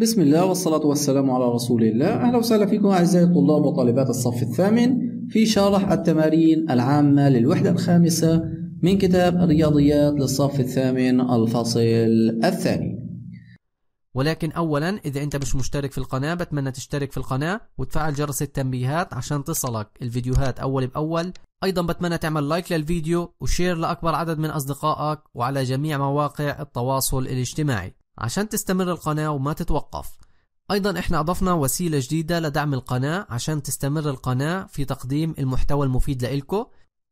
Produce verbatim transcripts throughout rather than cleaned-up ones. بسم الله والصلاة والسلام على رسول الله. أهلا وسهلا فيكم أعزائي الطلاب وطالبات الصف الثامن في شرح التمارين العامة للوحدة الخامسة من كتاب الرياضيات للصف الثامن الفصل الثاني. ولكن أولا إذا أنت مش مشترك في القناة بتمنى تشترك في القناة وتفعل جرس التنبيهات عشان تصلك الفيديوهات أول بأول. أيضا بتمنى تعمل لايك للفيديو وشير لأكبر عدد من أصدقائك وعلى جميع مواقع التواصل الاجتماعي عشان تستمر القناة وما تتوقف. أيضا إحنا أضفنا وسيلة جديدة لدعم القناة عشان تستمر القناة في تقديم المحتوى المفيد لإلكو،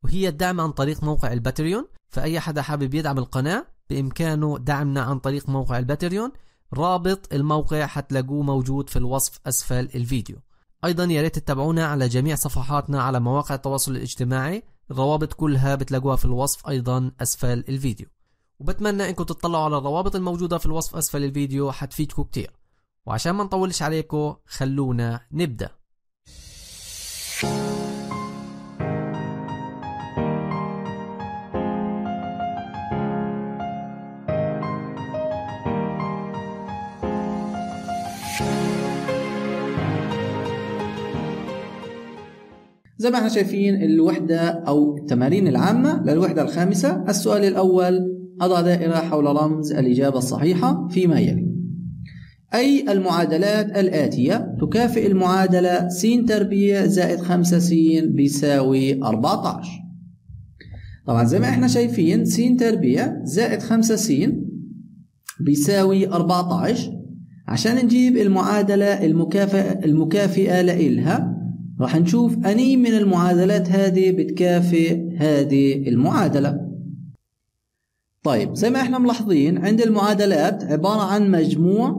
وهي الدعم عن طريق موقع الباتريون. فأي حدا حابب يدعم القناة بإمكانه دعمنا عن طريق موقع الباتريون، رابط الموقع حتلاقوه موجود في الوصف أسفل الفيديو. أيضا يا ريت تتابعونا على جميع صفحاتنا على مواقع التواصل الاجتماعي، الروابط كلها بتلاقوها في الوصف أيضا أسفل الفيديو. وبتمنى انكم تطلعوا على الروابط الموجودة في الوصف أسفل الفيديو، حتفيدكم كتير. وعشان ما نطولش عليكم خلونا نبدأ. زي ما احنا شايفين الوحدة أو التمارين العامة للوحدة الخامسة. السؤال الأول: أضع دائرة حول رمز الإجابة الصحيحة فيما يلي. أي المعادلات الآتية تكافئ المعادلة س تربيع زائد خمسة س بيساوي أربعة عشر. طبعا زي ما احنا شايفين س تربيع زائد خمسة س بيساوي أربعة عشر. عشان نجيب المعادلة المكافئة المكافئة لإلها راح نشوف أني من المعادلات هذه بتكافئ هذه المعادلة. طيب زي ما احنا ملاحظين عند المعادلات عبارة عن مجموع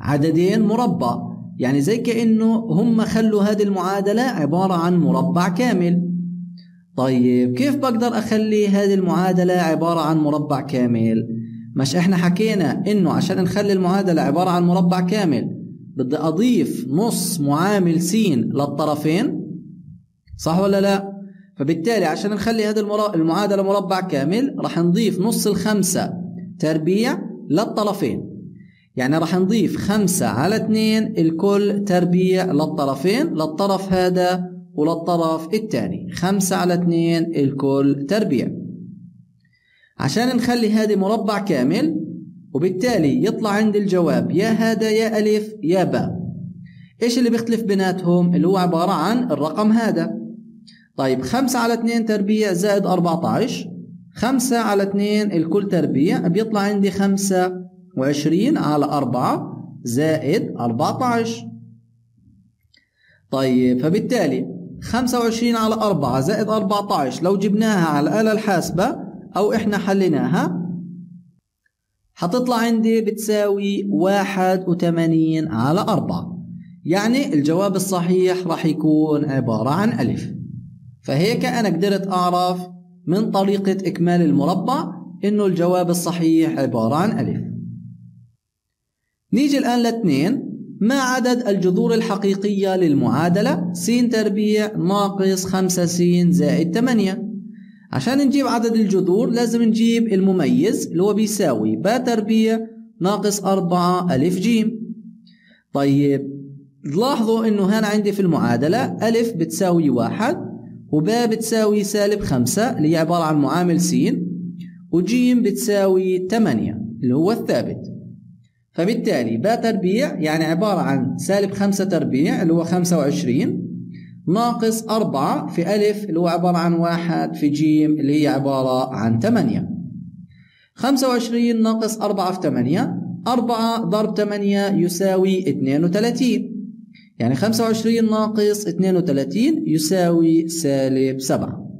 عددين مربع، يعني زي كأنه هم خلوا هذه المعادلة عبارة عن مربع كامل. طيب كيف بقدر أخلي هذه المعادلة عبارة عن مربع كامل؟ مش احنا حكينا إنه عشان نخلي المعادلة عبارة عن مربع كامل بدي أضيف نص معامل س للطرفين، صح ولا لأ؟ فبالتالي عشان نخلي هذه المعادلة مربع كامل راح نضيف نص الخمسة تربيع للطرفين، يعني راح نضيف خمسة على اثنين الكل تربيع للطرفين، للطرف هذا وللطرف الثاني، خمسة على اثنين الكل تربيع. عشان نخلي هذه مربع كامل وبالتالي يطلع عند الجواب يا هذا يا ألف يا باء. إيش اللي بيختلف بيناتهم؟ اللي هو عبارة عن الرقم هذا. طيب خمسة على اثنين تربيع زائد أربعة عشر، خمسة على اثنين الكل تربيع، بيطلع عندي خمسة وعشرين على أربعة زائد أربعة عشر. طيب فبالتالي خمسة وعشرين على أربعة زائد أربعة عشر لو جبناها على الآلة الحاسبة أو إحنا حليناها هتطلع عندي بتساوي واحد وثمانين على أربعة، يعني الجواب الصحيح راح يكون عبارة عن ألف. فهيك أنا قدرت أعرف من طريقة إكمال المربع إنه الجواب الصحيح عبارة عن ألف. نيجي الآن لاثنين: ما عدد الجذور الحقيقية للمعادلة س تربيع ناقص خمسة س زائد ثمانية؟ عشان نجيب عدد الجذور لازم نجيب المميز اللي هو بيساوي ب تربيع ناقص أربعة ألف ج. طيب لاحظوا إنه هنا عندي في المعادلة ألف بتساوي واحد، وباء بتساوي سالب خمسة اللي هي عبارة عن معامل س، وجيم بتساوي ثمانية اللي هو الثابت. فبالتالي باء تربيع يعني عبارة عن سالب خمسة تربيع اللي هو خمسة وعشرين ناقص أربعة في ألف اللي هو عبارة عن واحد في جيم اللي هي عبارة عن ثمانية. خمسة وعشرين ناقص أربعة في ثمانية، أربعة ضرب ثمانية يساوي اثنين وثلاثين، يعني خمسة وعشرين ناقص اثنين وثلاثين يساوي سالب سبعة.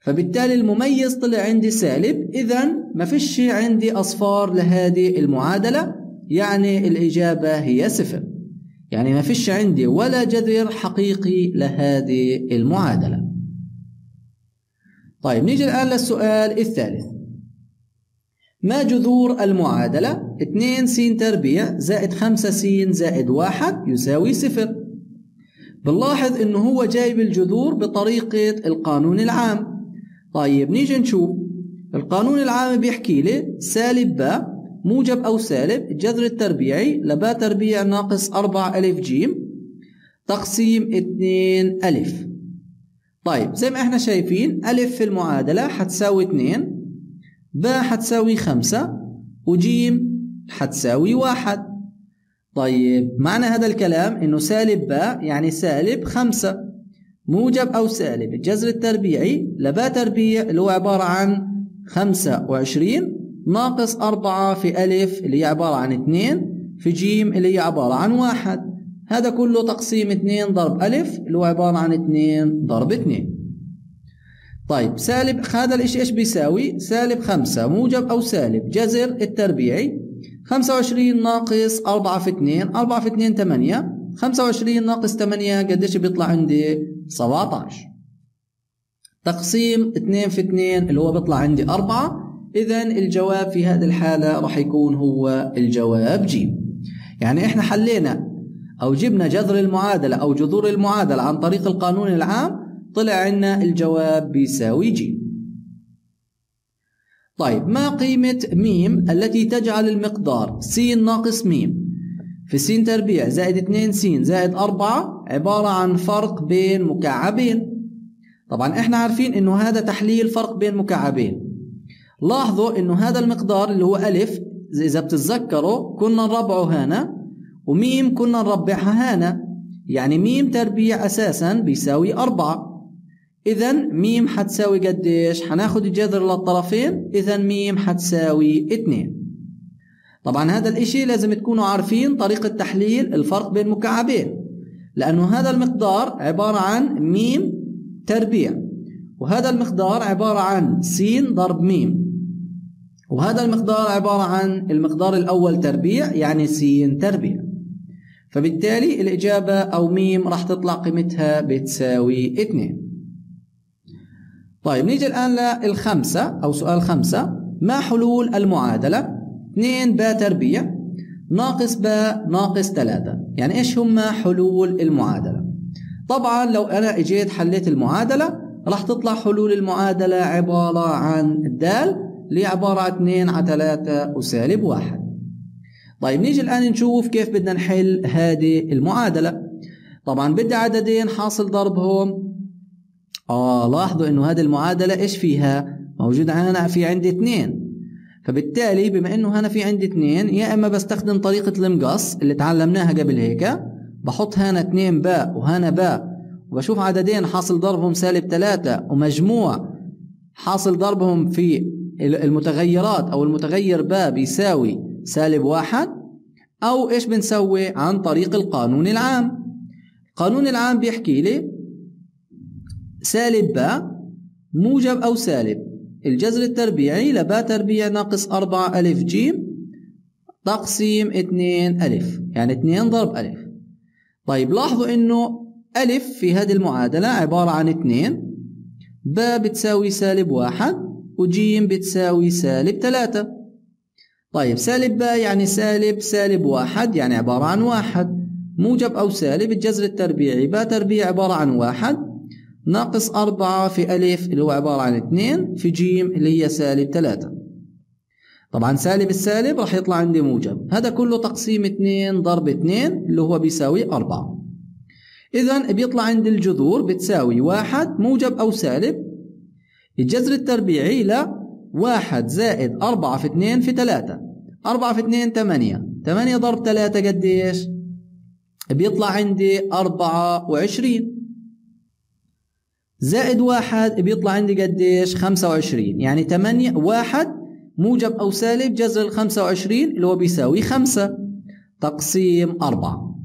فبالتالي المميز طلع عندي سالب، إذا ما فيش عندي أصفار لهذه المعادلة، يعني الإجابة هي صفر، يعني ما فيش عندي ولا جذر حقيقي لهذه المعادلة. طيب نيجي الآن للسؤال الثالث: ما جذور المعادلة اثنين س تربيع زائد خمسة س زائد واحد يساوي صفر؟ بنلاحظ إنه هو جايب الجذور بطريقة القانون العام. طيب نيجي نشوف القانون العام بيحكي لي سالب ب موجب أو سالب الجذر التربيعي لبا تربيع ناقص أربعة ألف جيم تقسيم اتنين ألف. طيب زي ما احنا شايفين ألف في المعادلة هتساوي اتنين، باء هتساوي خمسة، وجيم هتساوي واحد. طيب معنى هذا الكلام إنه سالب باء يعني سالب خمسة موجب أو سالب الجذر التربيعي لباء تربيع اللي هو عبارة عن خمسة وعشرين ناقص أربعة في ألف اللي هي عبارة عن اتنين في جيم اللي هي عبارة عن واحد. هذا كله تقسيم اتنين ضرب ألف اللي هو عبارة عن اتنين ضرب اتنين. طيب سالب هذا الاشي ايش بيساوي؟ سالب خمسة موجب أو سالب جذر التربيعي خمسة وعشرين ناقص أربعة في اتنين، أربعة في اتنين تمانية، خمسة وعشرين ناقص تمانية قديش بيطلع عندي؟ سبعتاشر. تقسيم اتنين في اتنين اللي هو بيطلع عندي أربعة. إذا الجواب في هذه الحالة راح يكون هو الجواب ج. يعني إحنا حلينا أو جبنا جذر المعادلة أو جذور المعادلة عن طريق القانون العام، طلع عنا الجواب بيساوي ج. طيب ما قيمة م التي تجعل المقدار س ناقص م في س تربيع زائد اتنين س زائد أربعة عبارة عن فرق بين مكعبين؟ طبعا احنا عارفين انه هذا تحليل فرق بين مكعبين. لاحظوا انه هذا المقدار اللي هو ألف إذا بتتذكروا كنا نربعه هنا، وميم كنا نربعها هنا، يعني ميم تربيع أساسا بيساوي أربعة. إذا ميم حتساوي قديش؟ هناخد الجذر للطرفين، إذا ميم حتساوي اتنين. طبعا هذا الإشي لازم تكونوا عارفين طريقة تحليل الفرق بين مكعبين، لأنه هذا المقدار عبارة عن ميم تربيع، وهذا المقدار عبارة عن س ضرب م، وهذا المقدار عبارة عن المقدار الأول تربيع يعني س تربيع. فبالتالي الإجابة أو م راح تطلع قيمتها بتساوي اتنين. طيب نيجي الآن للخمسة أو سؤال خمسة. ما حلول المعادلة اتنين باء تربيع ناقص باء ناقص تلاتة؟ يعني إيش هما حلول المعادلة؟ طبعا لو أنا إجيت حليت المعادلة راح تطلع حلول المعادلة عبارة عن الدال اللي عبارة عن اتنين على تلاتة وسالب واحد. طيب نيجي الآن نشوف كيف بدنا نحل هذه المعادلة. طبعا بدي عددين حاصل ضربهم. آه لاحظوا إنه هذه المعادلة إيش فيها؟ موجود أنا في عندي اتنين، فبالتالي بما إنه أنا في عندي اتنين يا إما بستخدم طريقة المقص اللي تعلمناها قبل هيك، بحط هنا اتنين باء وهنا باء وبشوف عددين حاصل ضربهم سالب تلاتة ومجموع حاصل ضربهم في المتغيرات أو المتغير باء بيساوي سالب واحد. أو إيش بنسوي عن طريق القانون العام؟ القانون العام بيحكي لي سالب باء موجب أو سالب الجذر التربيعي لباء تربيع ناقص أربعة ألف جيم تقسيم اتنين ألف يعني اتنين ضرب ألف. طيب لاحظوا إنه ألف في هذه المعادلة عبارة عن اتنين، باء بتساوي سالب واحد، وجيم بتساوي سالب تلاتة. طيب سالب باء يعني سالب سالب واحد يعني عبارة عن واحد موجب أو سالب الجذر التربيعي باء تربيع عبارة عن واحد ناقص أربعة في ألف اللي هو عبارة عن اتنين في جيم اللي هي سالب تلاتة. طبعا سالب السالب راح يطلع عندي موجب. هذا كله تقسيم اتنين ضرب اتنين اللي هو بيساوي أربعة. إذا بيطلع عند الجذور بتساوي واحد موجب أو سالب الجذر التربيعي ل واحد زائد أربعة في اتنين في تلاتة، أربعة في اتنين تمانية، تمانية ضرب تلاتة قديش؟ بيطلع عندي أربعة وعشرين زائد واحد بيطلع عندي قديش؟ خمسة وعشرين. يعني تمانية واحد موجب أو سالب جذر الخمسة وعشرين اللي هو بيساوي خمسة تقسيم أربعة.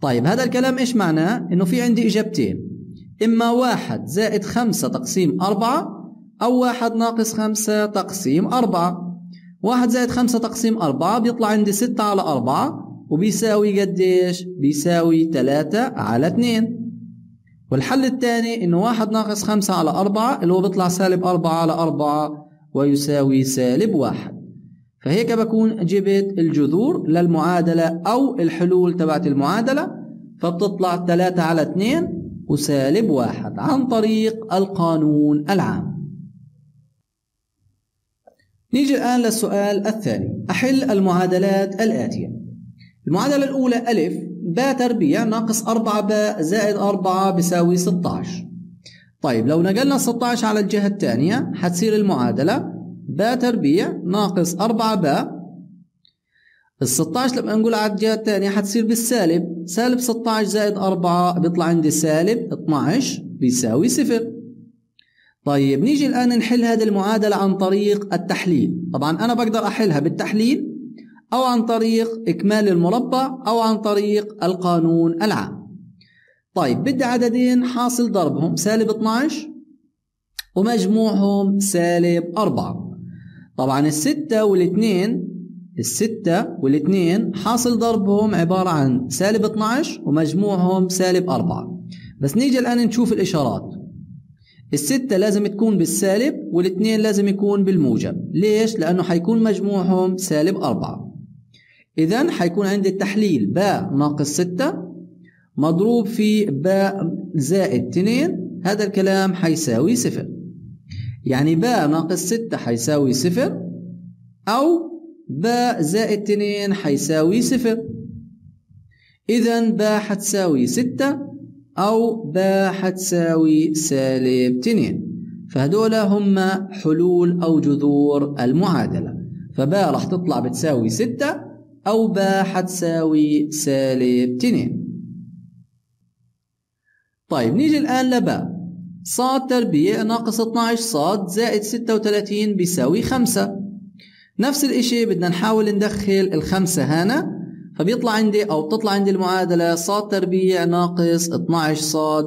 طيب هذا الكلام إيش معناه؟ إنه في عندي إجابتين، إما واحد زائد خمسة تقسيم أربعة أو واحد ناقص خمسة تقسيم أربعة. واحد زائد خمسة تقسيم أربعة بيطلع عندي ستة على أربعة وبيساوي قديش؟ بيساوي تلاتة على اتنين. والحل الثاني إنه واحد ناقص خمسة على أربعة اللي هو بيطلع سالب أربعة على أربعة ويساوي سالب واحد. فهيك بكون جبت الجذور للمعادلة أو الحلول تبعت المعادلة، فبتطلع تلاتة على اتنين وسالب واحد عن طريق القانون العام. نيجي الآن للسؤال الثاني. أحل المعادلات الآتية. المعادلة الأولى أ ب تربيع ناقص أربعة ب زائد أربعة بيساوي ستة عشر. طيب لو نقلنا ستة عشر على الجهة الثانية هتصير المعادلة ب تربيع ناقص أربعة ب. ال ستة عشر لما نقول على الجهة الثانية هتصير بالسالب، سالب ستة عشر زائد أربعة بيطلع عندي سالب اثني عشر بيساوي صفر. طيب نيجي الآن نحل هذه المعادلة عن طريق التحليل. طبعا أنا بقدر أحلها بالتحليل أو عن طريق إكمال المربع أو عن طريق القانون العام. طيب بدي عددين حاصل ضربهم سالب اثني عشر ومجموعهم سالب أربعة. طبعا الستة والاثنين الستة والاثنين حاصل ضربهم عبارة عن سالب اثني عشر ومجموعهم سالب أربعة. بس نيجي الآن نشوف الإشارات. الستة لازم تكون بالسالب والاثنين لازم يكون بالموجب. ليش؟ لأنه حيكون مجموعهم سالب أربعة. إذن حيكون عندي التحليل ب ناقص ستة مضروب في ب زائد اثنين، هذا الكلام حيساوي صفر. يعني ب ناقص ستة حيساوي صفر أو ب زائد اثنين حيساوي صفر. إذن ب حتساوي ستة أو ب حتساوي سالب اثنين. فهدول هم حلول أو جذور المعادلة. فب راح تطلع بتساوي ستة أو ب حتساوي سالب اثنين. طيب نيجي الآن لب. صاد تربيع ناقص اثني عشر صاد زائد ستة وثلاثين بيساوي خمسة. نفس الاشي بدنا نحاول ندخل الخمسة هنا، فبيطلع عندي أو بتطلع عندي المعادلة صاد تربيع ناقص اثني عشر صاد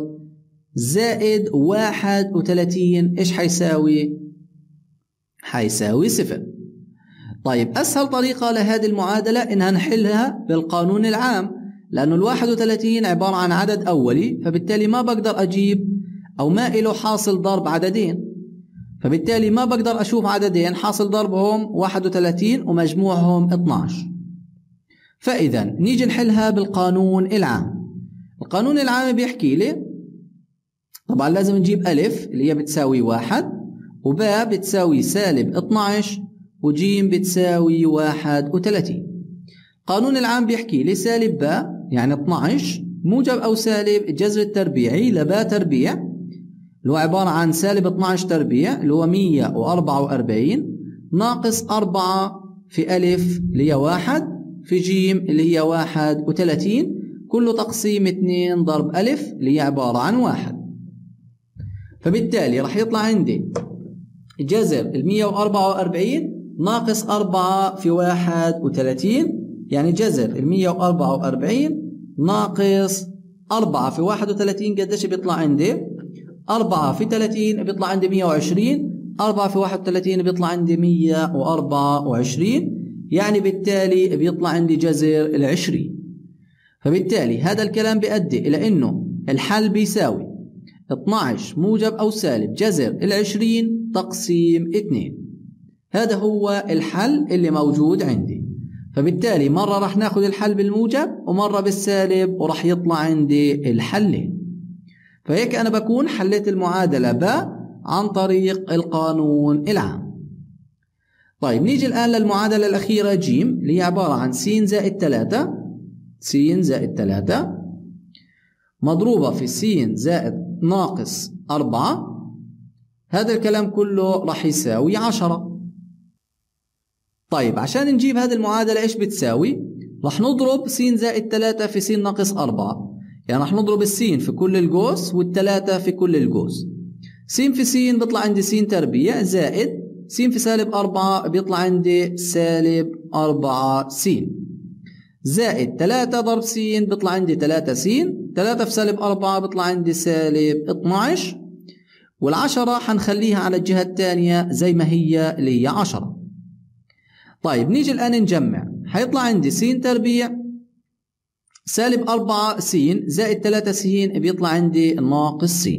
زائد واحد وثلاثين إيش حيساوي؟ حيساوي صفر. طيب أسهل طريقة لهذه المعادلة إنها نحلها بالقانون العام، لأنه ال واحد وثلاثين عبارة عن عدد أولي، فبالتالي ما بقدر أجيب أو ما إله حاصل ضرب عددين، فبالتالي ما بقدر أشوف عددين حاصل ضربهم واحد وثلاثين ومجموعهم اثني عشر. فإذا نيجي نحلها بالقانون العام. القانون العام بيحكي لي طبعا لازم نجيب ألف اللي هي بتساوي واحد، وباء بتساوي سالب اثني عشر، وجيم بتساوي واحد وثلاثين. القانون العام بيحكي لي سالب باء يعني اثني عشر موجب أو سالب الجذر التربيعي لباء تربيع اللي هو عبارة عن سالب اثني عشر تربيع اللي هو مئة وأربعة وأربعين ناقص أربعة في ألف اللي هي واحد في جيم اللي هي واحد وثلاثين كله تقسيم اثنين ضرب ألف اللي هي عبارة عن واحد. فبالتالي راح يطلع عندي جذر ال مئة وأربعة وأربعين ناقص أربعة في واحد وثلاثين، يعني جذر ال مئة وأربعة وأربعين ناقص أربعة في واحد وثلاثين قديش بيطلع عندي؟ أربعة في ثلاثين بيطلع عندي مئة وعشرين، أربعة في واحد وثلاثين بيطلع عندي مئة وأربعة وعشرين، يعني بالتالي بيطلع عندي جذر العشرين. فبالتالي هذا الكلام بيؤدي إلى أنه الحل بيساوي اثني عشر موجب أو سالب جذر العشرين تقسيم اثنين. هذا هو الحل اللي موجود عندي. فبالتالي مرة راح ناخد الحل بالموجب ومرة بالسالب وراح يطلع عندي الحلين. فهيك أنا بكون حليت المعادلة ب عن طريق القانون العام. طيب نيجي الآن للمعادلة الأخيرة ج اللي هي عبارة عن س زائد ثلاثة س زائد ثلاثة مضروبة في س زائد ناقص أربعة، هذا الكلام كله راح يساوي عشرة. طيب عشان نجيب هذه المعادلة إيش بتساوي؟ راح نضرب س زائد ثلاثة في س ناقص أربعة، يعني راح نضرب السين في كل القوس والثلاثة في كل القوس. س في س بيطلع عندي س تربيع زائد س في سالب أربعة بيطلع عندي سالب أربعة س زائد ثلاثة ضرب س بيطلع عندي ثلاثة س، ثلاثة في سالب أربعة بيطلع عندي سالب اثني عشر، والعشرة حنخليها على الجهة الثانية زي ما هي اللي هي عشرة. طيب نيجي الآن نجمع، حيطلع عندي س تربيع سالب أربعة س زائد ثلاثة س بيطلع عندي ناقص س.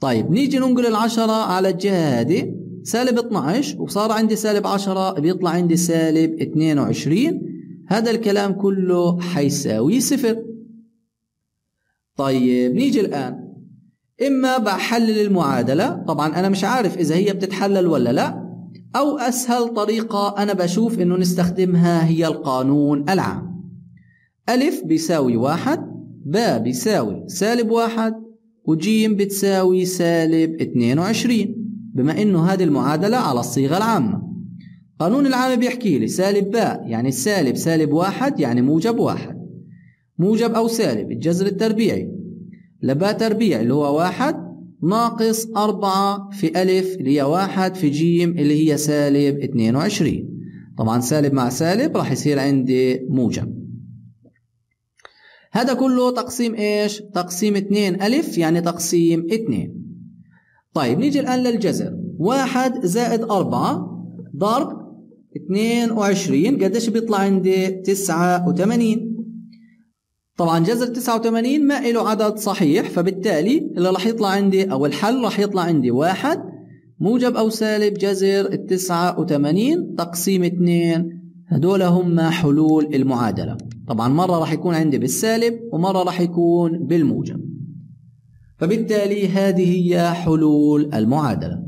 طيب نيجي ننقل العشرة على الجهة هذه سالب اثني عشر وصار عندي سالب عشرة بيطلع عندي سالب اثنين وعشرين، هذا الكلام كله حيساوي صفر. طيب نيجي الآن إما بحلل المعادلة، طبعا أنا مش عارف إذا هي بتتحلل ولا لا، أو أسهل طريقة أنا بشوف إنه نستخدمها هي القانون العام. ألف بيساوي واحد، باء بيساوي سالب واحد، وجيم بتساوي سالب اثنين وعشرين، بما إنه هذه المعادلة على الصيغة العامة. قانون العام بيحكي لي سالب باء يعني السالب سالب واحد يعني موجب واحد، موجب أو سالب الجذر التربيعي لباء تربيع اللي هو واحد ناقص أربعة في ألف اللي هي واحد في جيم اللي هي سالب اثنين وعشرين. طبعا سالب مع سالب راح يصير عندي موجب. هذا كله تقسيم إيش؟ تقسيم اثنين ألف يعني تقسيم اثنين. طيب نيجي الآن للجذر، واحد زائد أربعة ضرب اثنين وعشرين قديش بيطلع عندي؟ تسعة وثمانين. طبعا جذر تسعة وثمانين ما له عدد صحيح، فبالتالي اللي راح يطلع عندي أو الحل راح يطلع عندي واحد موجب أو سالب جذر ال تسعة وثمانين تقسيم اثنين. هدول هم حلول المعادلة، طبعا مرة راح يكون عندي بالسالب ومرة راح يكون بالموجب، فبالتالي هذه هي حلول المعادلة.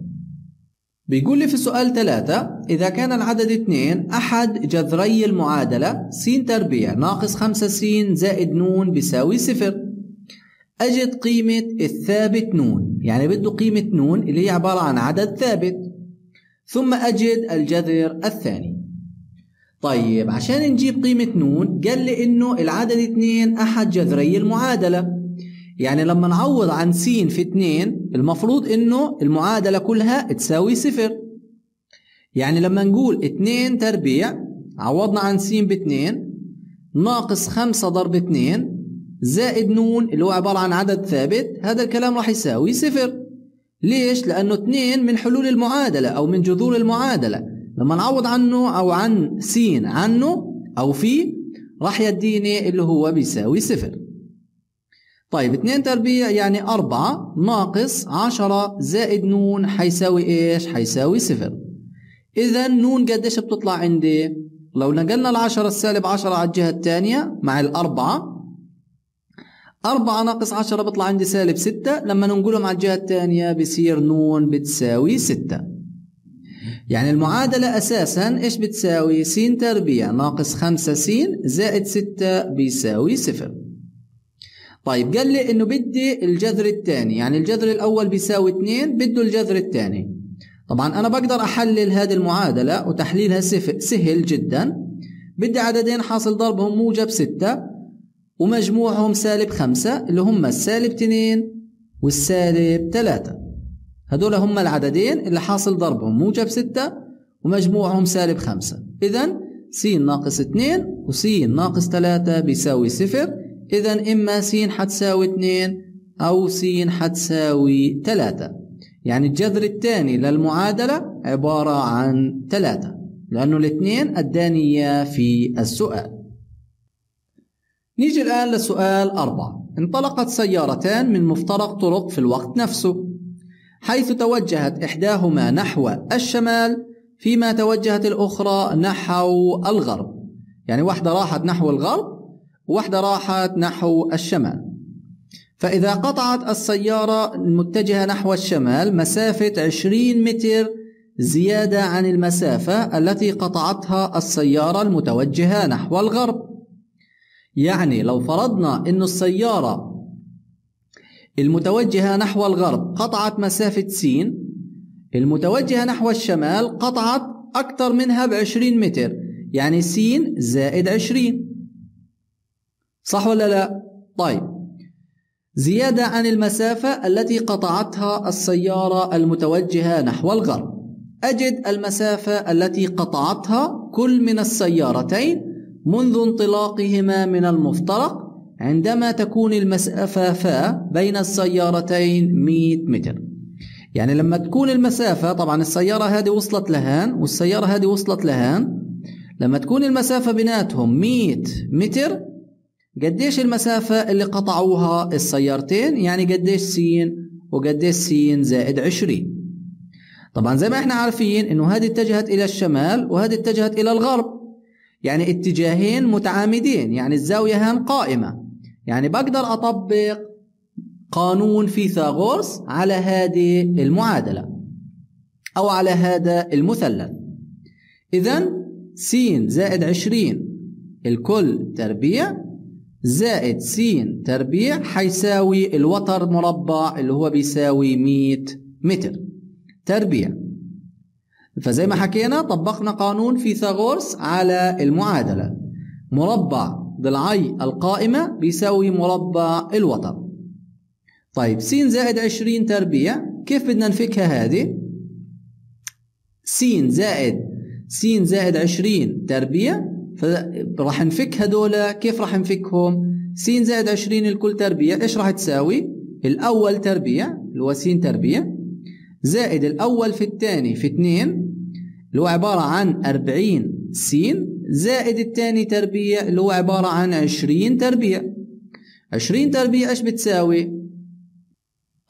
بيقول لي في سؤال ثلاثة إذا كان العدد اثنين أحد جذري المعادلة س تربيع ناقص خمسة س زائد ن بيساوي صفر، أجد قيمة الثابت ن، يعني بده قيمة ن اللي هي عبارة عن عدد ثابت، ثم أجد الجذر الثاني. طيب عشان نجيب قيمة ن قال لي إنه العدد اثنين أحد جذري المعادلة، يعني لما نعوض عن س في اثنين المفروض إنه المعادلة كلها تساوي صفر، يعني لما نقول اثنين تربيع عوضنا عن س ب اثنين ناقص خمسة ضرب اثنين زائد ن اللي هو عبارة عن عدد ثابت، هذا الكلام راح يساوي صفر. ليش؟ لأنه اثنين من حلول المعادلة أو من جذور المعادلة، لما نعوض عنه أو عن س عنه أو فيه راح يديني اللي هو بيساوي صفر. طيب اثنين تربيع يعني أربعة ناقص عشرة زائد ن حيساوي ايش؟ حيساوي صفر. إذا ن قديش بتطلع عندي؟ لو نقلنا العشرة السالب عشرة على الجهة الثانية مع الأربعة، أربعة ناقص عشرة بطلع عندي سالب ستة، لما ننقلهم على الجهة الثانية بصير ن بتساوي ستة. يعني المعادلة أساسا ايش بتساوي؟ س تربيع ناقص خمسة س زائد ستة بيساوي صفر. طيب قال لي إنه بدي الجذر الثاني، يعني الجذر الأول بيساوي اثنين بده الجذر الثاني. طبعا أنا بقدر أحلل هذه المعادلة وتحليلها سهل جدا، بدي عددين حاصل ضربهم موجب ستة ومجموعهم سالب خمسة اللي هم السالب اثنين والسالب ثلاثة، هدول هم العددين اللي حاصل ضربهم موجب ستة ومجموعهم سالب خمسة. إذا س ناقص اثنين وس ناقص ثلاثة بيساوي صفر، إذا إما س حتساوي اثنين أو س حتساوي ثلاثة، يعني الجذر الثاني للمعادلة عبارة عن ثلاثة لأنه الاثنين الدانية في السؤال. نيجي الآن لسؤال أربعة، انطلقت سيارتان من مفترق طرق في الوقت نفسه حيث توجهت إحداهما نحو الشمال فيما توجهت الأخرى نحو الغرب، يعني واحدة راحت نحو الغرب وواحدة راحت نحو الشمال. فإذا قطعت السيارة المتجهة نحو الشمال مسافة عشرين متر زيادة عن المسافة التي قطعتها السيارة المتوجهة نحو الغرب، يعني لو فرضنا أن السيارة المتوجهة نحو الغرب قطعت مسافة س، المتوجهة نحو الشمال قطعت أكثر منها بعشرين متر، يعني س زائد عشرين، صح ولا لا؟ طيب زيادة عن المسافة التي قطعتها السيارة المتوجهة نحو الغرب، أجد المسافة التي قطعتها كل من السيارتين منذ انطلاقهما من المفترق عندما تكون المسافة ف بين السيارتين مئة متر. يعني لما تكون المسافة، طبعا السيارة هذه وصلت لهان والسيارة هذه وصلت لهان، لما تكون المسافة بيناتهم مئة متر قديش المسافة اللي قطعوها السيارتين؟ يعني قديش س وقديش س زائد عشرين. طبعا زي ما احنا عارفين انه هذه اتجهت الى الشمال وهذه اتجهت الى الغرب، يعني اتجاهين متعامدين، يعني الزاوية هان قائمة، يعني بقدر اطبق قانون فيثاغورس على هذه المعادلة. أو على هذا المثلث. إذن س زائد عشرين الكل تربيع زائد س تربيع حيساوي الوتر مربع اللي هو بيساوي مية متر تربيع. فزي ما حكينا طبقنا قانون فيثاغورس على المعادلة، مربع ضلعي القائمة بيساوي مربع الوتر. طيب س زائد عشرين تربيع كيف بدنا نفكها هذه؟ س زائد س زائد عشرين تربيع فراح نفك هدول. كيف راح نفكهم؟ س زائد عشرين الكل تربيع ايش راح تساوي؟ الأول تربيع اللي هو س تربيع زائد الأول في الثاني في اثنين اللي هو عبارة عن أربعين س زائد الثاني تربيع اللي هو عبارة عن عشرين تربيع. عشرين تربيع ايش بتساوي؟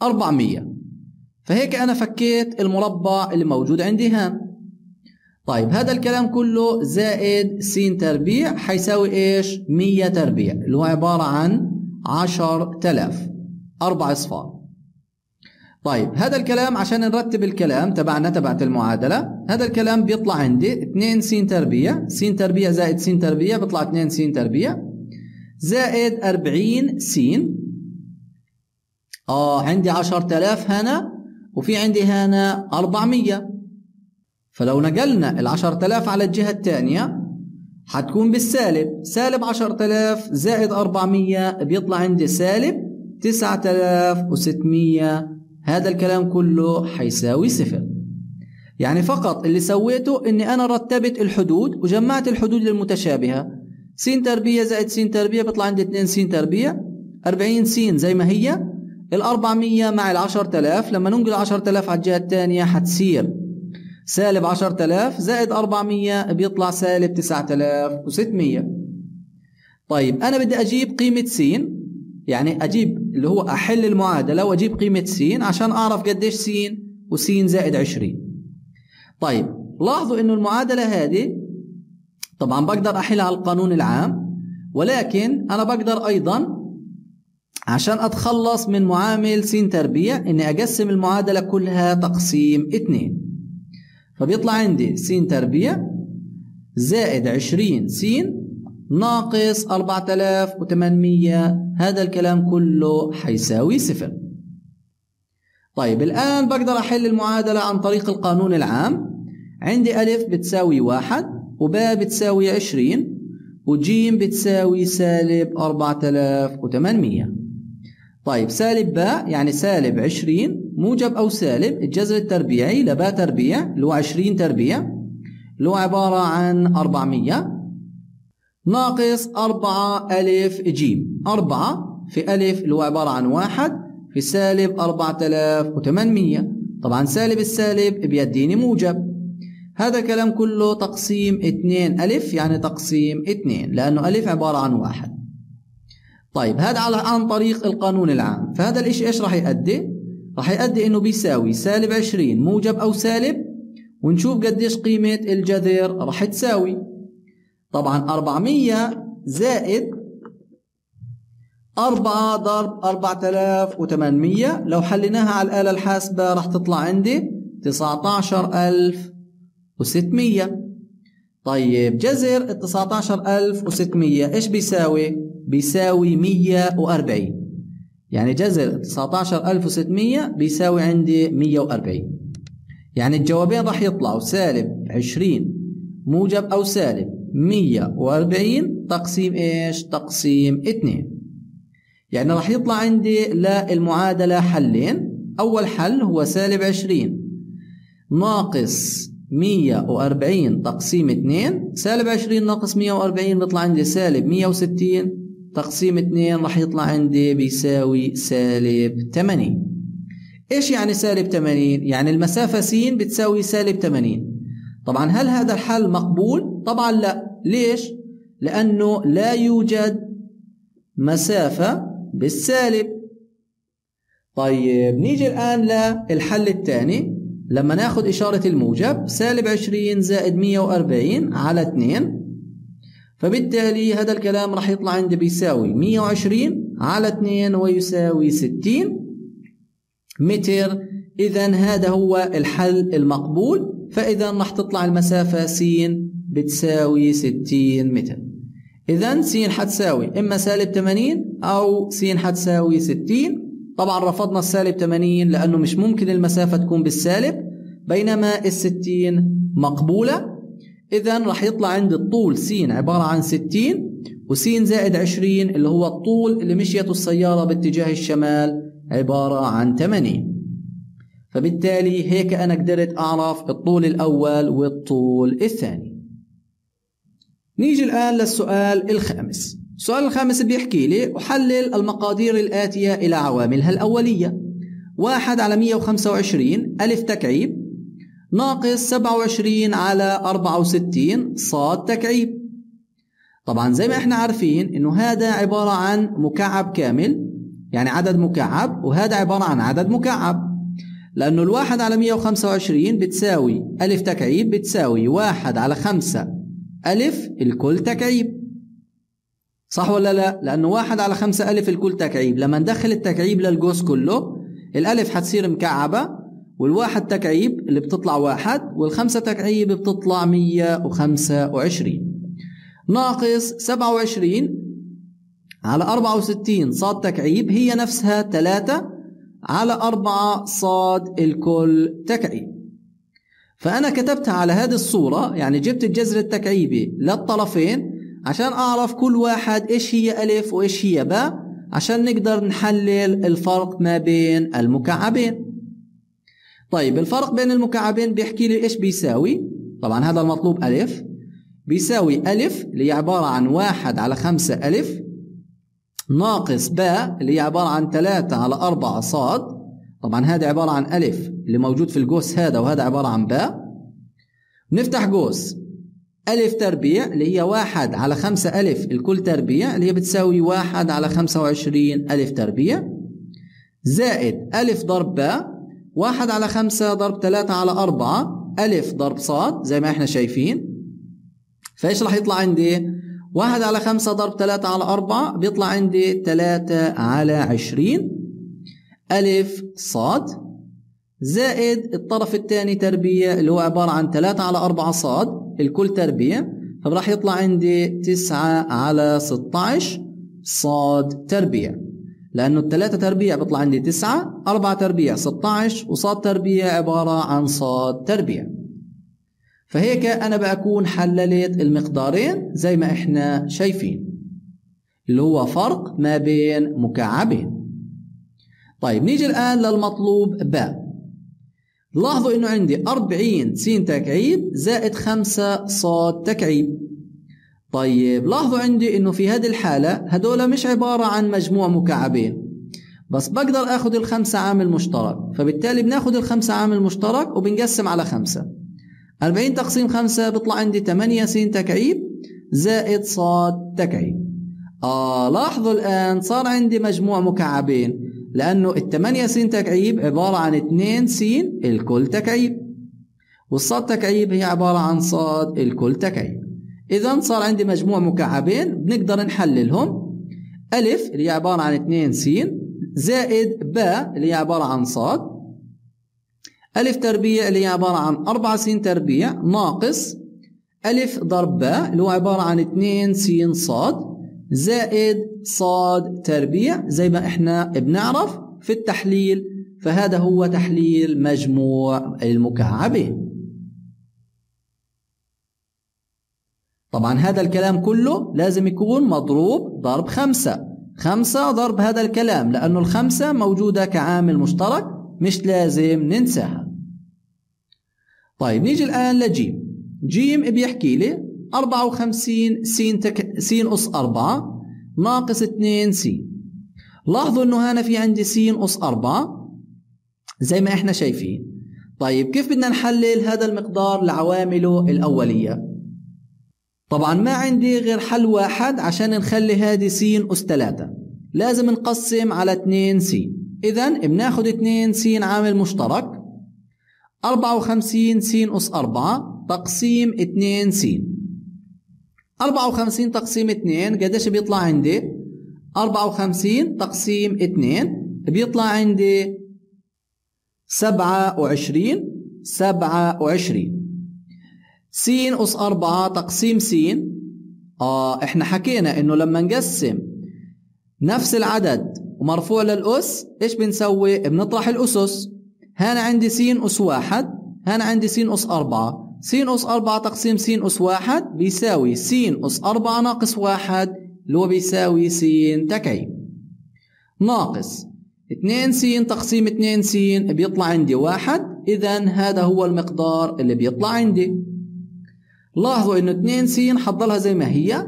أربعمية. فهيك أنا فكيت المربع اللي موجود عندي هان. طيب هذا الكلام كله زائد س تربيع حيساوي ايش؟ مية تربيع اللي هو عبارة عن عشرة آلاف أربع أصفار. طيب هذا الكلام عشان نرتب الكلام تبعنا تبعت المعادلة، هذا الكلام بيطلع عندي اثنين س تربيع س تربيع زائد س تربيع بيطلع اثنين س تربيع زائد أربعين س. آه عندي عشرة آلاف هنا وفي عندي هنا أربعمية. فلو نقلنا ال عشرة آلاف على الجهة الثانية حتكون بالسالب، سالب عشرة آلاف زائد أربعمية بيطلع عندي سالب تسعة آلاف وستمية. هذا الكلام كله حيساوي صفر. يعني فقط اللي سويته إني أنا رتبت الحدود وجمعت الحدود للمتشابهة. س تربيع زائد س تربيع بيطلع عندي اثنين س تربيع، أربعين س زي ما هي، الأربعمية مع العشرة آلاف. لما ننقل عشرة آلاف على الجهة الثانية حتصير سالب عشرة آلاف زائد أربعمية بيطلع سالب تسعة آلاف وستمية. طيب أنا بدي أجيب قيمة س، يعني أجيب اللي هو أحل المعادلة وأجيب قيمة س عشان أعرف قديش س وس زائد عشرين. طيب لاحظوا إنه المعادلة هذه طبعا بقدر أحلها على القانون العام، ولكن أنا بقدر أيضا عشان أتخلص من معامل س تربيع إني أقسم المعادلة كلها تقسيم اتنين. فبيطلع عندي س تربيع زائد عشرين س ناقص أربعة آلاف وثمانمية. هذا الكلام كله حيساوي صفر. طيب الآن بقدر أحل المعادلة عن طريق القانون العام. عندي ألف بتساوي واحد وباء بتساوي عشرين وجيم بتساوي سالب أربعة آلاف وثمانمية. طيب سالب باء يعني سالب عشرين موجب أو سالب الجذر التربيعي لباء تربيع اللي هو عشرين تربيع اللي هو عبارة عن أربعمية ناقص أربعة ألف جيم. أربعة في ألف اللي هو عبارة عن واحد في سالب أربعة آلاف وثمانمية. طبعا سالب السالب بيديني موجب. هذا الكلام كله تقسيم اتنين ألف يعني تقسيم اتنين لأنه ألف عبارة عن واحد. طيب هذا عن طريق القانون العام. فهذا الإشي إيش راح يؤدي؟ راح يؤدي إنه بيساوي سالب عشرين موجب أو سالب، ونشوف قديش قيمة الجذر راح تساوي. طبعا أربعمية زائد أربعة ضرب أربعة آلاف وثمانمية لو حليناها على الآلة الحاسبة راح تطلع عندي تسعة عشر ألف وستمية. طيب جذر ال تسعة عشر ألف وستمية ايش بيساوي؟ بيساوي مية وأربعين. يعني جذر ال تسعة عشر ألف وستمية بيساوي عندي مية وأربعين. يعني الجوابين راح يطلعوا سالب عشرين موجب أو سالب مية وأربعين تقسيم ايش؟ تقسيم اتنين. يعني راح يطلع عندي للمعادلة حلين. أول حل هو سالب عشرين ناقص مية وأربعين تقسيم اتنين. سالب عشرين ناقص مية وأربعين بيطلع عندي سالب مية وستين تقسيم اتنين راح يطلع عندي بيساوي سالب ثمانين. ايش يعني سالب ثمانين؟ يعني المسافة س بتساوي سالب ثمانين. طبعا هل هذا الحل مقبول؟ طبعا لا. ليش؟ لأنه لا يوجد مسافة بالسالب. طيب نيجي الآن للحل الثاني. لما ناخد إشارة الموجب سالب عشرين زائد مية وأربعين على اتنين، فبالتالي هذا الكلام راح يطلع عندي بيساوي مية وعشرين على اتنين ويساوي ستين متر إذا هذا هو الحل المقبول. فإذا راح تطلع المسافة س بتساوي ستين متر. إذا س حتساوي إما سالب ثمانين أو س حتساوي ستين. طبعا رفضنا السالب ثمانين لأنه مش ممكن المسافة تكون بالسالب، بينما الستين مقبولة. إذا راح يطلع عند الطول س عبارة عن ستين، وسين زائد عشرين اللي هو الطول اللي مشيته السيارة باتجاه الشمال عبارة عن ثمانين. فبالتالي هيك أنا قدرت أعرف الطول الأول والطول الثاني. نيجي الآن للسؤال الخامس. السؤال الخامس بيحكي لي أحلل المقادير الآتية إلى عواملها الأولية. واحد على مية وخمسة وعشرين ألف تكعيب ناقص سبعة وعشرين على أربعة وستين صاد تكعيب. طبعا زي ما احنا عارفين انه هذا عبارة عن مكعب كامل، يعني عدد مكعب، وهذا عبارة عن عدد مكعب، لأنه الواحد على مية وخمسة وعشرين بتساوي ألف تكعيب بتساوي واحد على خمسة ألف الكل تكعيب، صح ولا لا؟ لأنه واحد على خمسة ألف الكل تكعيب، لما ندخل التكعيب للقوس كله الألف هتصير مكعبة، والواحد تكعيب اللي بتطلع واحد، والخمسة تكعيب بتطلع مية وخمسة وعشرين ناقص سبعة وعشرين على أربعة وستين صاد تكعيب هي نفسها ثلاثة على أربعة صاد الكل تكعيب. فأنا كتبتها على هذه الصورة، يعني جبت الجذر التكعيبي للطرفين عشان أعرف كل واحد إيش هي ألف وإيش هي باء، عشان نقدر نحلل الفرق ما بين المكعبين. طيب الفرق بين المكعبين بيحكي لي إيش بيساوي. طبعا هذا المطلوب ألف بيساوي ألف اللي هي عبارة عن واحد على خمسة ألف ناقص باء اللي هي عبارة عن ثلاثة على أربعة صاد. طبعا هذا عبارة عن ألف اللي موجود في القوس هذا، وهذا عبارة عن باء. نفتح قوس ألف تربيع اللي هي واحد على خمسة ألف الكل تربيع اللي هي بتساوي واحد على خمسة وعشرين ألف تربيع زائد ألف ضرب باء، واحد على خمسة ضرب ثلاثة على أربعة ألف ضرب صاد زي ما احنا شايفين. فايش راح يطلع عندي؟ واحد على خمسة ضرب ثلاثة على أربعة بيطلع عندي ثلاثة على عشرين ألف صاد زائد الطرف الثاني تربيع اللي هو عبارة عن ثلاثة على أربعة صاد الكل تربيع، فراح يطلع عندي تسعة على ستة عشر صاد تربيع، لأنه الثلاثة تربيع بيطلع عندي تسعة، أربعة تربيع ستة عشر، وصاد تربيع عبارة عن صاد تربيع. فهيك أنا بكون حللت المقدارين زي ما إحنا شايفين، اللي هو فرق ما بين مكعبين. طيب نيجي الآن للمطلوب باء. لاحظوا إنه عندي أربعين س تكعيب زائد خمسة صاد تكعيب. طيب لاحظوا عندي إنه في هذه الحالة هدول مش عبارة عن مجموع مكعبين، بس بقدر آخد الخمسة عامل مشترك، فبالتالي بناخد الخمسة عامل مشترك وبنقسم على خمسة. أربعين تقسيم خمسة بيطلع عندي ثمانية س تكعيب زائد صاد تكعيب. آه لاحظوا الآن صار عندي مجموع مكعبين، لأنه الثمانية س تكعيب عبارة عن اثنين س الكل تكعيب، والصاد تكعيب هي عبارة عن صاد الكل تكعيب. إذا صار عندي مجموع مكعبين بنقدر نحللهم. ألف اللي هي عبارة عن اثنين س زائد باء اللي هي عبارة عن صاد، ألف تربيع اللي هي عبارة عن أربعة س تربيع ناقص ألف ضرب باء اللي هو عبارة عن اثنين س صاد زائد صاد تربيع زي ما إحنا بنعرف في التحليل. فهذا هو تحليل مجموع المكعبين. طبعا هذا الكلام كله لازم يكون مضروب ضرب خمسة، خمسة ضرب هذا الكلام لأنه الخمسة موجودة كعامل مشترك مش لازم ننساها. طيب نيجي الآن لجيم. جيم بيحكي لي أربعة وخمسين س تك... س أس أربعة ناقص اثنين س. لاحظوا إنه هنا في عندي س أس أربعة زي ما إحنا شايفين. طيب كيف بدنا نحلل هذا المقدار لعوامله الأولية؟ طبعا ما عندي غير حل واحد عشان نخلي هذه س أس ثلاثة، لازم نقسم على اثنين س. إذا بناخد اثنين س عامل مشترك، أربعة وخمسين س أس أربعة تقسيم اثنين س. أربعة وخمسين تقسيم اثنين قديش بيطلع عندي؟ أربعة وخمسين تقسيم اثنين بيطلع عندي سبعة وعشرين سبعة وعشرين. سين أس أربعة تقسيم سين، آه إحنا حكينا إنه لما نقسم نفس العدد ومرفوع للأس إيش بنسوي؟ بنطرح الأسس. هنا عندي سين أس واحد، هنا عندي سين أس أربعة، سين أس أربعة تقسيم سين أس واحد بيساوي سين أس أربعة ناقص واحد اللي هو بيساوي سين تكعيب، ناقص اتنين سين تقسيم اتنين سين بيطلع عندي واحد. إذا هذا هو المقدار اللي بيطلع عندي. لاحظوا إنه اتنين سين حضلها زي ما هي،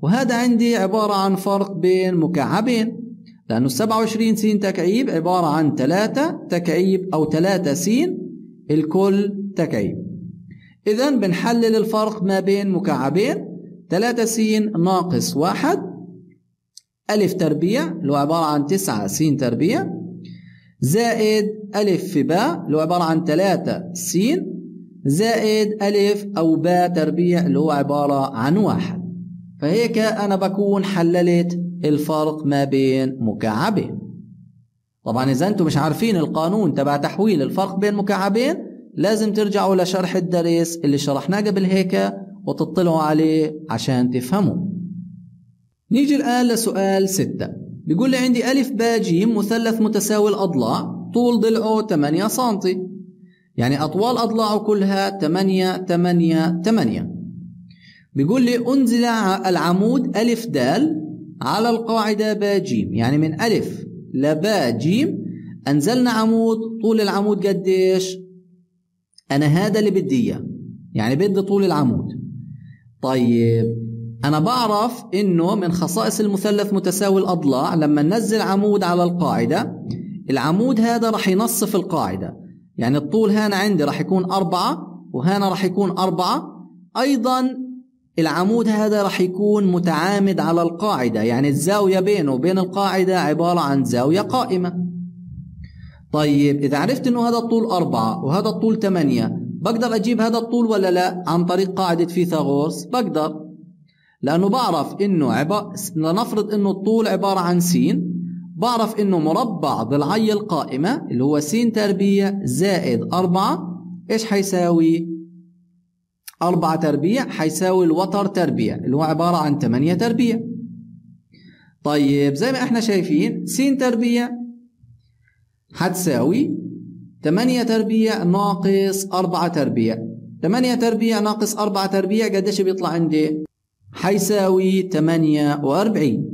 وهذا عندي عبارة عن فرق بين مكعبين، لأنه سبعة وعشرين سين تكعيب عبارة عن ثلاثة تكعيب أو ثلاثة سين، الكل تكعيب. إذا بنحلل الفرق ما بين مكعبين، ثلاثة سين ناقص واحد ألف تربيع اللي هو عبارة عن تسعة سين تربيع، زائد ألف في باء اللي هو عبارة عن ثلاثة سين، زائد ألف أو باء تربيع اللي هو عبارة عن واحد. فهيك أنا بكون حللت الفرق ما بين مكعبين. طبعا إذا أنتم مش عارفين القانون تبع تحويل الفرق بين مكعبين لازم ترجعوا لشرح الدرس اللي شرحناه قبل هيك وتطلعوا عليه عشان تفهموا. نيجي الآن لسؤال ستة، بيقول لي عندي ألف باء جيم مثلث متساوي الأضلاع طول ضلعه ثمانية سنتي، يعني أطوال أضلاعه كلها ثمانية ثمانية ثمانية. بيقول لي أنزل العمود ألف دال على القاعدة باء جيم، يعني من ألف لباء جيم أنزلنا عمود، طول العمود قديش؟ أنا هذا اللي بدي إياه، يعني بدي طول العمود. طيب أنا بعرف إنه من خصائص المثلث متساوي الأضلاع لما ننزل عمود على القاعدة، العمود هذا رح ينصف القاعدة، يعني الطول هنا عندي رح يكون أربعة وهنا رح يكون أربعة، أيضا العمود هذا رح يكون متعامد على القاعدة، يعني الزاوية بينه وبين القاعدة عبارة عن زاوية قائمة. طيب إذا عرفت إنه هذا الطول أربعة وهذا الطول ثمانية، بقدر أجيب هذا الطول ولا لا عن طريق قاعدة فيثاغورس؟ بقدر، لأنه بعرف إنه عبارة، لنفرض إنه الطول عبارة عن سين، بعرف إنه مربع ضلعي القائمة اللي هو سين تربيع زائد أربعة إيش حيساوي؟ أربعة تربيع حيساوي الوتر تربيع اللي هو عبارة عن ثمانية تربيع. طيب زي ما إحنا شايفين سين تربيع حتساوي ثمانية تربيع ناقص أربعة تربيع، ثمانية تربيع ناقص أربعة تربيع قديش بيطلع عندي؟ حيساوي ثمانية وأربعين.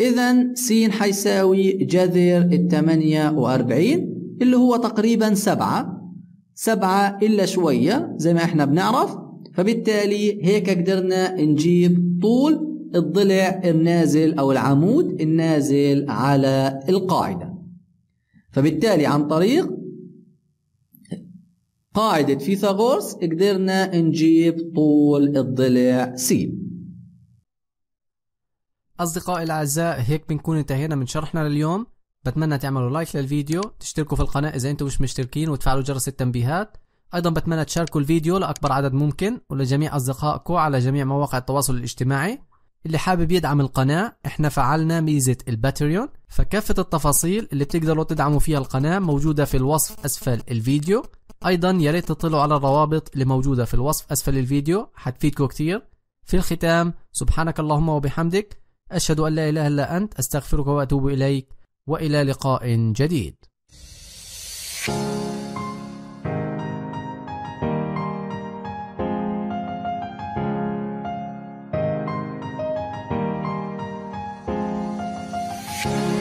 إذا سين حيساوي جذر ال ثمانية وأربعين اللي هو تقريبا سبعة سبعة إلا شوية زي ما إحنا بنعرف، فبالتالي هيك قدرنا نجيب طول الضلع النازل أو العمود النازل على القاعدة. فبالتالي عن طريق قاعدة فيثاغورس قدرنا نجيب طول الضلع سين. أصدقائي الأعزاء، هيك بنكون انتهينا من شرحنا لليوم. بتمنى تعملوا لايك للفيديو، تشتركوا في القناة إذا أنتم مش مشتركين، وتفعلوا جرس التنبيهات. أيضا بتمنى تشاركوا الفيديو لأكبر عدد ممكن ولجميع أصدقائكم على جميع مواقع التواصل الاجتماعي. اللي حابب يدعم القناة، احنا فعلنا ميزة الباتريون، فكافة التفاصيل اللي بتقدروا تدعموا فيها القناة موجودة في الوصف أسفل الفيديو. أيضا يا ريت تطلعوا على الروابط اللي موجودة في الوصف أسفل الفيديو، حتفيدكم كتير. في الختام، سبحانك اللهم وبحمدك، أشهد أن لا إله إلا أنت، أستغفرك وأتوب إليك، وإلى لقاء جديد.